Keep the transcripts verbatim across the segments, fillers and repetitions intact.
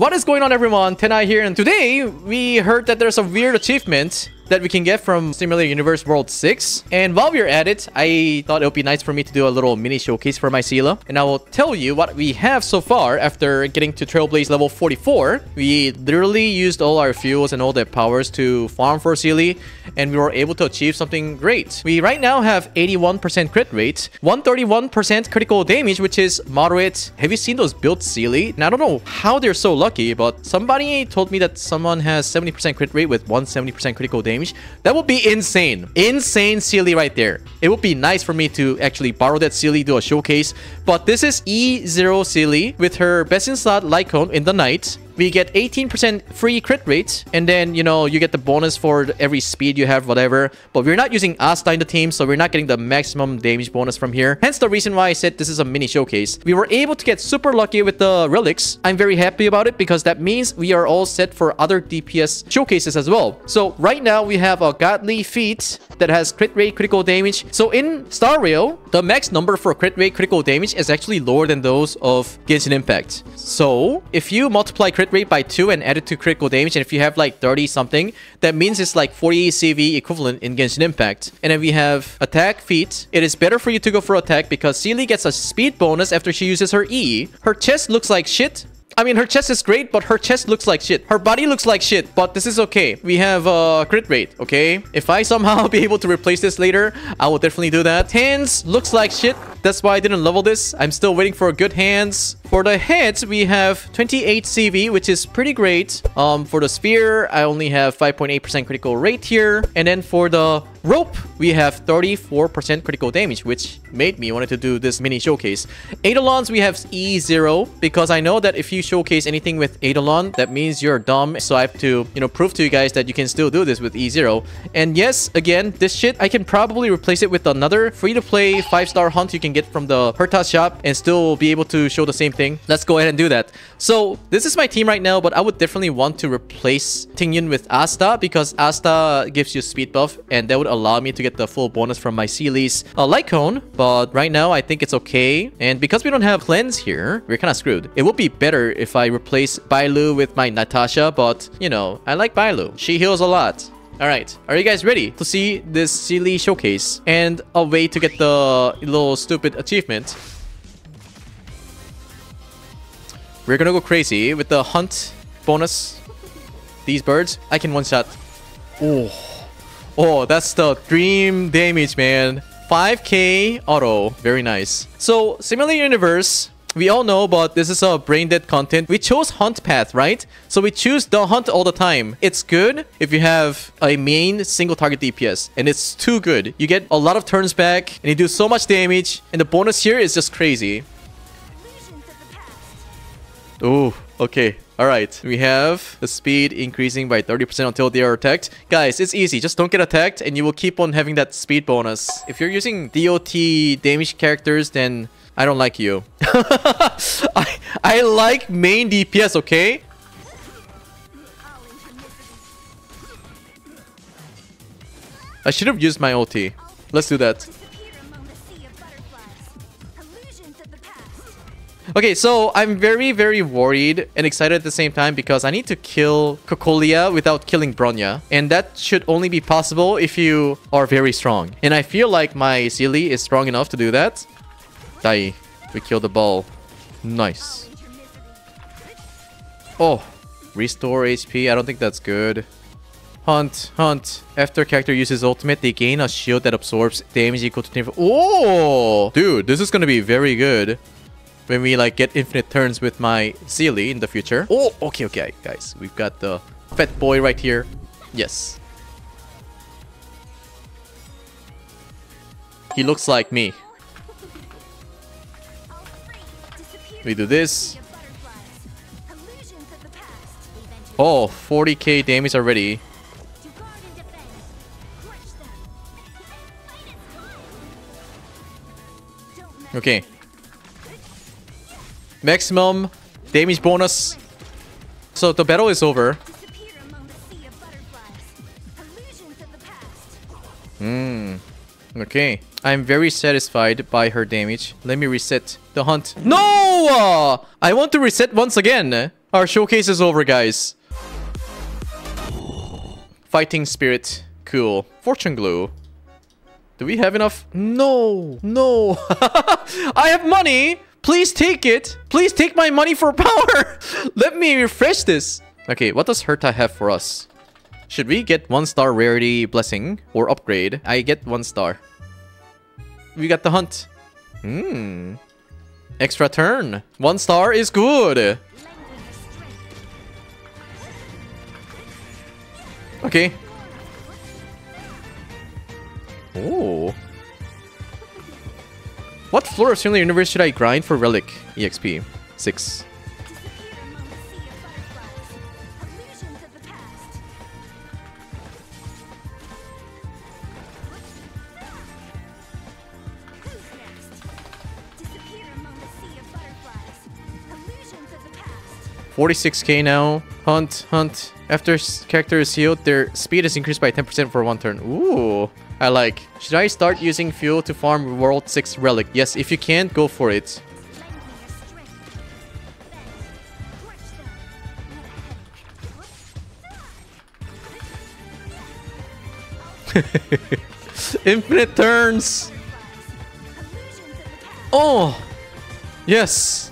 What is going on, everyone? Tenha here, and today we heard that there's a weird achievement that we can get from Simulator Universe World six. And while we're at it, I thought it would be nice for me to do a little mini showcase for my Seele. And I will tell you what we have so far after getting to Trailblaze level forty-four. We literally used all our fuels and all their powers to farm for Seele, and we were able to achieve something great. We right now have eighty-one percent crit rate, one hundred thirty-one percent critical damage, which is moderate. Have you seen those built Seele? And I don't know how they're so lucky, but somebody told me that someone has seventy percent crit rate with one hundred seventy percent critical damage. That would be insane. Insane Seele right there. It would be nice for me to actually borrow that Seele, do a showcase. But this is E zero Seele with her best in slot Lycone in the night. We get eighteen percent free crit rate, and then, you know, you get the bonus for every speed you have, whatever. But we're not using Asta in the team, so we're not getting the maximum damage bonus from here. Hence the reason why I said this is a mini showcase. We were able to get super lucky with the relics. I'm very happy about it because that means we are all set for other D P S showcases as well. So right now we have a Godly Feat that has crit rate, critical damage. So in Star Rail, the max number for crit rate, critical damage is actually lower than those of Genshin Impact. So if you multiply crit rate by two and add it to critical damage, and if you have like thirty something, that means it's like forty C V equivalent in Genshin Impact. And then we have attack feat. It is better for you to go for attack because Seele gets a speed bonus after she uses her E. Her chest looks like shit. I mean, her chest is great, but her chest looks like shit. Her body looks like shit, but this is okay. We have uh, crit rate, okay? If I somehow be able to replace this later, I will definitely do that. Hands looks like shit. That's why I didn't level this. I'm still waiting for good hands. For the heads, we have twenty-eight C V, which is pretty great. Um, for the sphere, I only have five point eight percent critical rate here. And then for the rope, we have thirty-four percent critical damage, which made me wanted to do this mini showcase. Eidolons, we have E zero, because I know that if you showcase anything with Eidolon, that means you're dumb. So I have to, you know, prove to you guys that you can still do this with E zero. And yes, again, this shit, I can probably replace it with another free-to-play five-star hunt you can get from the Hertas shop and still be able to show the same thing. Let's go ahead and do that. So this is my team right now, but I would definitely want to replace Tingyun with Asta because Asta gives you speed buff, and that would allow me to get the full bonus from my Seele's uh, Lycone. But right now, I think it's okay. And because we don't have cleanse here, we're kind of screwed. It would be better if I replace Bailu with my Natasha, but you know, I like Bailu. She heals a lot. All right, are you guys ready to see this Seele showcase and a way to get the little stupid achievement? We're gonna go crazy with the hunt bonus. These birds, I can one-shot. Oh, oh, that's the dream damage, man. five K auto, very nice. So, Simulator Universe, we all know, but this is a brain dead content. We chose hunt path, right? So we choose the hunt all the time. It's good if you have a main single target D P S, and it's too good. You get a lot of turns back and you do so much damage, and the bonus here is just crazy. Oh, okay. All right, we have the speed increasing by thirty percent until they are attacked. Guys, it's easy. Just don't get attacked and you will keep on having that speed bonus. If you're using D O T damage characters, then I don't like you. I, I like main D P S, okay? I should have used my O T. Let's do that. Okay, so I'm very, very worried and excited at the same time because I need to kill Cocolia without killing Bronya. And that should only be possible if you are very strong. And I feel like my Seele is strong enough to do that. Die. We killed the ball. Nice. Oh. Restore H P. I don't think that's good. Hunt. Hunt. After character uses ultimate, they gain a shield that absorbs damage equal to twenty-four. Oh! Dude, this is going to be very good when we like get infinite turns with my Seele in the future. Oh, okay, okay, guys. We've got the fat boy right here. Yes. He looks like me. We do this. Oh, forty K damage already. Okay. Maximum damage bonus. So the battle is over. Hmm. Okay. I'm very satisfied by her damage. Let me reset the hunt. No! I want to reset once again. Our showcase is over, guys. Fighting spirit. Cool. Fortune glue. Do we have enough? No. No. I have money. Please take it. Please take my money for power. Let me refresh this. Okay, what does Herta have for us? Should we get one star rarity blessing or upgrade? I get one star. We got the hunt. Hmm. Extra turn. One star is good. Okay. Oh. What floor of Simulator Universe should I grind for relic E X P? Six. forty-six K now. Hunt, hunt. After character is healed, their speed is increased by ten percent for one turn. Ooh, I like. Should I start using fuel to farm World six Relic? Yes, if you can, go for it. Infinite turns! Oh! Yes!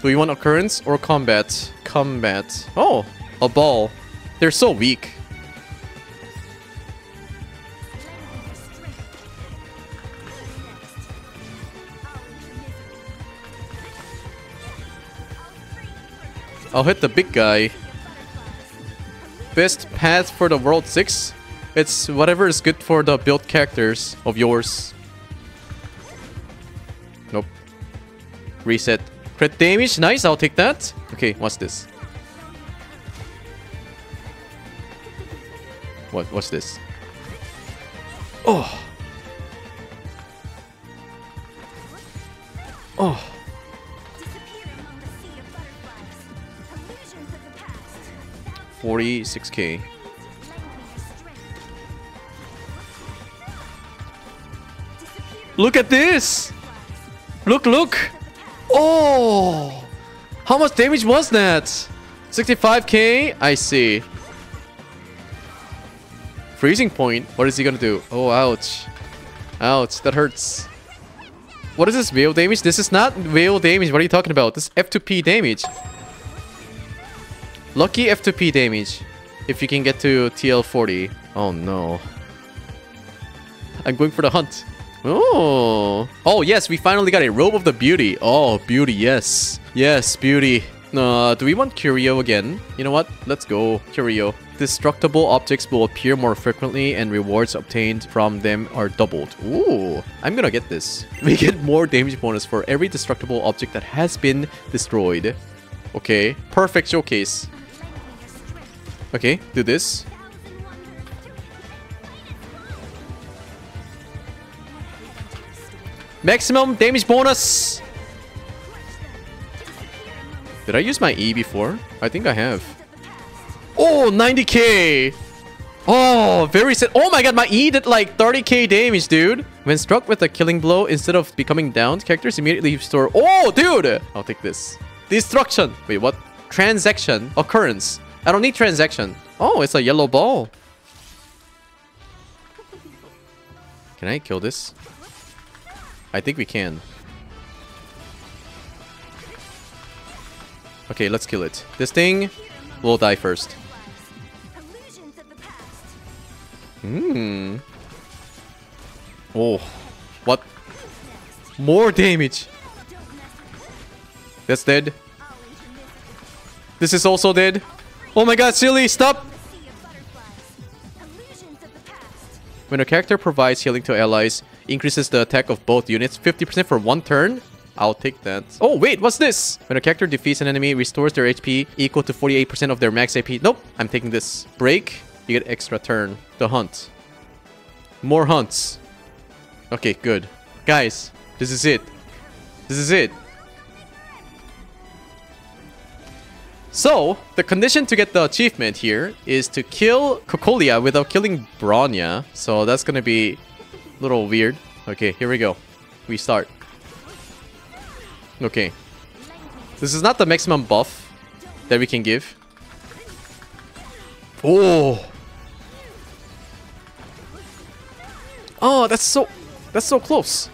Do you want occurrence or combat? Combat. Oh, a ball. They're so weak. I'll hit the big guy. Best path for the World six? It's whatever is good for the build characters of yours. Nope. Reset. Crit damage, nice, I'll take that. Okay, what's this? What? What's this? Oh! Oh! forty-six K. Look at this! Look, look! Oh! How much damage was that? sixty-five K? I see. Freezing point? What is he gonna do? Oh, ouch. Ouch, that hurts. What is this whale damage? This is not whale damage. What are you talking about? This is F two P damage. Lucky F two P damage. If you can get to T L forty. Oh no. I'm going for the hunt. Oh. Oh, yes, we finally got a Robe of the Beauty. Oh, beauty, yes. Yes, beauty. Uh, do we want Curio again? You know what? Let's go. Curio. Destructible objects will appear more frequently and rewards obtained from them are doubled. Ooh, I'm gonna get this. We get more damage bonus for every destructible object that has been destroyed. Okay, perfect showcase. Okay, do this. Maximum damage bonus! Did I use my E before? I think I have. Oh, ninety K! Oh, very sad. Oh my god, my E did like thirty K damage, dude. When struck with a killing blow, instead of becoming downed, characters immediately restore. Oh, dude! I'll take this. Destruction! Wait, what? Transaction. Occurrence. I don't need transaction. Oh, it's a yellow ball. Can I kill this? I think we can. Okay, let's kill it. This thing will die first. Hmm. Oh. What? More damage. That's dead. This is also dead. Oh my god, silly, stop! When a character provides healing to allies, increases the attack of both units fifty percent for one turn. I'll take that. Oh, wait, what's this? When a character defeats an enemy, restores their H P equal to forty-eight percent of their max A P. Nope, I'm taking this. Break, you get extra turn. The hunt. More hunts. Okay, good. Guys, this is it. This is it. So, the condition to get the achievement here is to kill Cocolia without killing Bronya. So that's gonna be a little weird. Okay, here we go. We start. Okay. This is not the maximum buff. that we can give. Oh. Oh, that's so that's so close.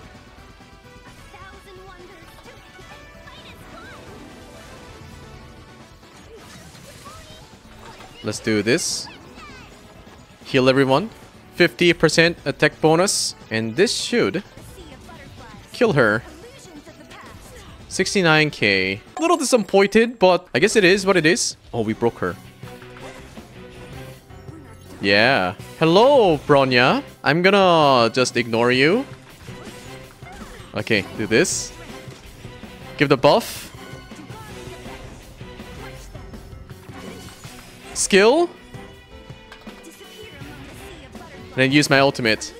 Let's do this. Heal everyone. fifty percent attack bonus. And this should kill her. sixty-nine K. A little disappointed, but I guess it is what it is. Oh, we broke her. Yeah. Hello, Bronya. I'm gonna just ignore you. Okay, do this. Give the buff. Skill. And then use my ultimate.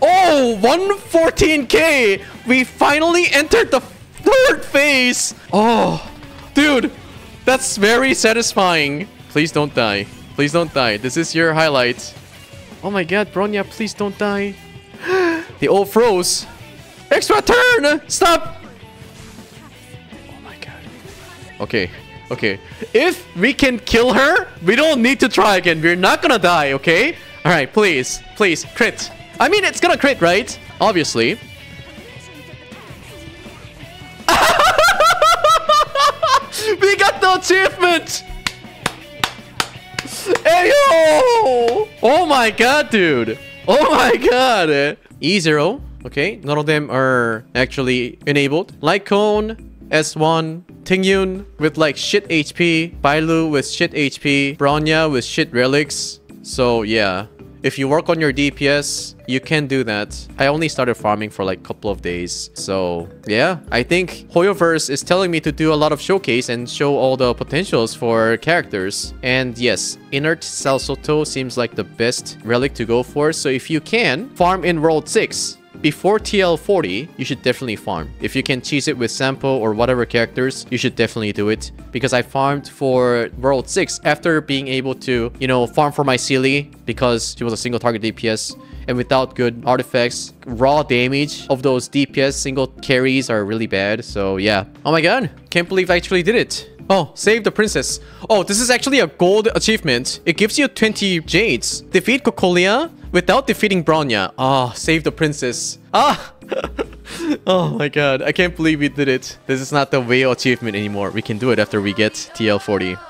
Oh, one fourteen K! We finally entered the third phase! Oh, dude, that's very satisfying. Please don't die. Please don't die. This is your highlight. Oh my god, Bronya, please don't die. They all froze. Extra turn! Stop! Oh my god. Okay. Okay, if we can kill her, we don't need to try again. We're not gonna die, okay? Alright, please, please, crit. I mean, it's gonna crit, right? Obviously. We got the achievement! Ayo! Oh my god, dude. Oh my god. E zero, okay? None of them are actually enabled. Light Cone, S one. Tingyun with like shit H P, Bailu with shit H P, Bronya with shit relics. So yeah, if you work on your D P S, you can do that. I only started farming for like a couple of days. So yeah, I think Hoyoverse is telling me to do a lot of showcase and show all the potentials for characters. And yes, Inert Salsoto seems like the best relic to go for. So if you can, farm in World six. Before T L forty, you should definitely farm. If you can cheese it with Sampo or whatever characters, you should definitely do it. Because I farmed for World six after being able to, you know, farm for my Seele because she was a single target D P S. And without good artifacts, raw damage of those D P S single carries are really bad. So yeah. Oh my god, can't believe I actually did it. Oh, save the princess. Oh, this is actually a gold achievement. It gives you twenty jades. Defeat Cocolia without defeating Bronya. Ah, oh, save the princess. Ah! Oh my god, I can't believe we did it. This is not the whale achievement anymore. We can do it after we get T L forty.